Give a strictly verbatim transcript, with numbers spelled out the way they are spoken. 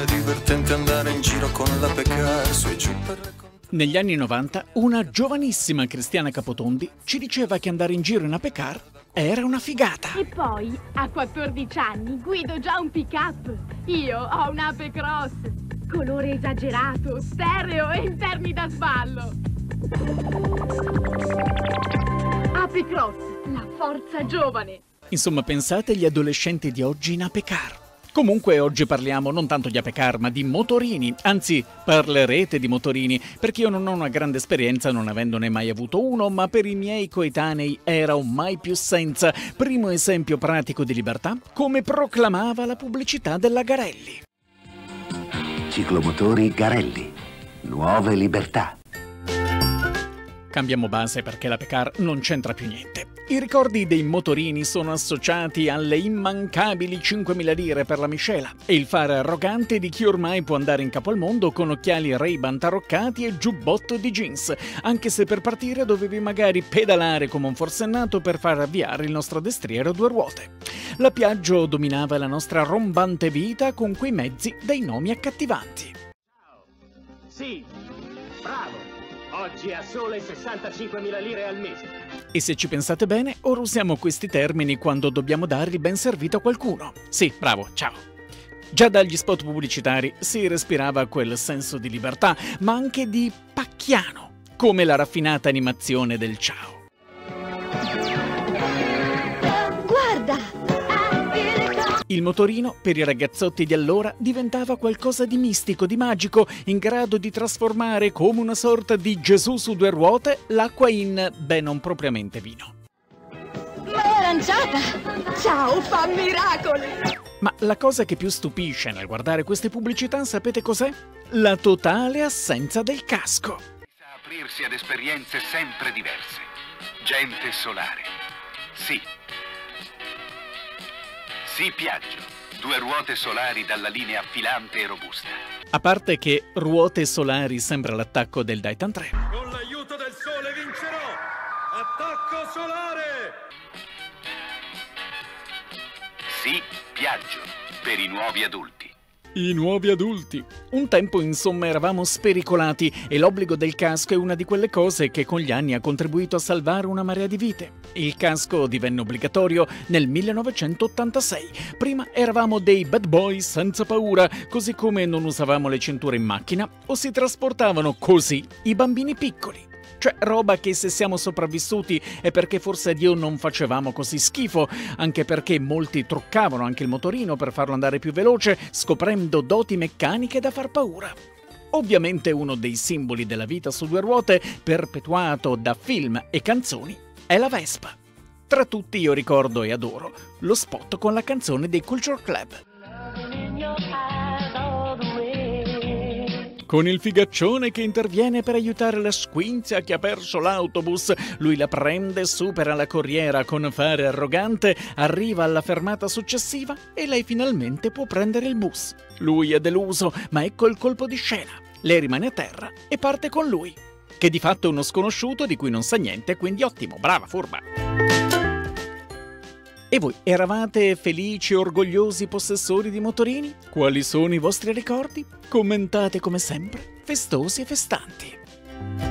sembra divertente andare in giro con l'Apecar su e giù per raccontare. Negli anni novanta una giovanissima Cristiana Capotondi ci diceva che andare in giro in Apecar era una figata. E poi, a quattordici anni, guido già un pick-up. Io ho un Apecross, colore esagerato, stereo e interni da sballo. Apecross, la forza giovane. Insomma, pensate agli adolescenti di oggi in Apecar. Comunque oggi parliamo non tanto di Apecar ma di motorini, anzi parlerete di motorini perché io non ho una grande esperienza non avendone mai avuto uno, ma per i miei coetanei era un mai più senza, primo esempio pratico di libertà come proclamava la pubblicità della Garelli. Ciclomotori Garelli, nuove libertà. Cambiamo base perché l'Apecar non c'entra più niente. I ricordi dei motorini sono associati alle immancabili cinquemila lire per la miscela e il fare arrogante di chi ormai può andare in capo al mondo con occhiali Ray-Ban taroccati e giubbotto di jeans, anche se per partire dovevi magari pedalare come un forsennato per far avviare il nostro destriero a due ruote. La Piaggio dominava la nostra rombante vita con quei mezzi dai nomi accattivanti. Ciao. Sì, bravo. Oggi ha sole sessantacinquemila lire al mese. E se ci pensate bene, ora usiamo questi termini quando dobbiamo dare il ben servito a qualcuno. Sì, bravo, ciao. Già dagli spot pubblicitari si respirava quel senso di libertà, ma anche di pacchiano, come la raffinata animazione del ciao. Guarda! Il motorino, per i ragazzotti di allora, diventava qualcosa di mistico, di magico, in grado di trasformare, come una sorta di Gesù su due ruote, l'acqua in, beh, non propriamente vino. Ma è aranciata! Ciao, fa miracoli! Ma la cosa che più stupisce nel guardare queste pubblicità, sapete cos'è? La totale assenza del casco. Sa aprirsi ad esperienze sempre diverse. Gente solare. Sì. Sì, Piaggio, due ruote solari dalla linea filante e robusta. A parte che ruote solari sembra l'attacco del Dayton tre. Con l'aiuto del sole vincerò! Attacco solare! Sì, Piaggio, per i nuovi adulti. I nuovi adulti. Un tempo, insomma, eravamo spericolati e l'obbligo del casco è una di quelle cose che con gli anni ha contribuito a salvare una marea di vite. Il casco divenne obbligatorio nel millenovecentottantasei. Prima eravamo dei bad boy senza paura, così come non usavamo le cinture in macchina o si trasportavano così i bambini piccoli. Cioè roba che se siamo sopravvissuti è perché forse a Dio non facevamo così schifo, anche perché molti truccavano anche il motorino per farlo andare più veloce, scoprendo doti meccaniche da far paura. Ovviamente uno dei simboli della vita su due ruote, perpetuato da film e canzoni, è la Vespa. Tra tutti io ricordo e adoro lo spot con la canzone dei Culture Club. Con il figaccione che interviene per aiutare la squinzia che ha perso l'autobus, lui la prende, supera la corriera con fare arrogante, arriva alla fermata successiva e lei finalmente può prendere il bus. Lui è deluso, ma ecco il colpo di scena. Lei rimane a terra e parte con lui, che di fatto è uno sconosciuto di cui non sa niente, quindi ottimo, brava, furba. E voi, eravate felici e orgogliosi possessori di motorini? Quali sono i vostri ricordi? Commentate come sempre, festosi e festanti!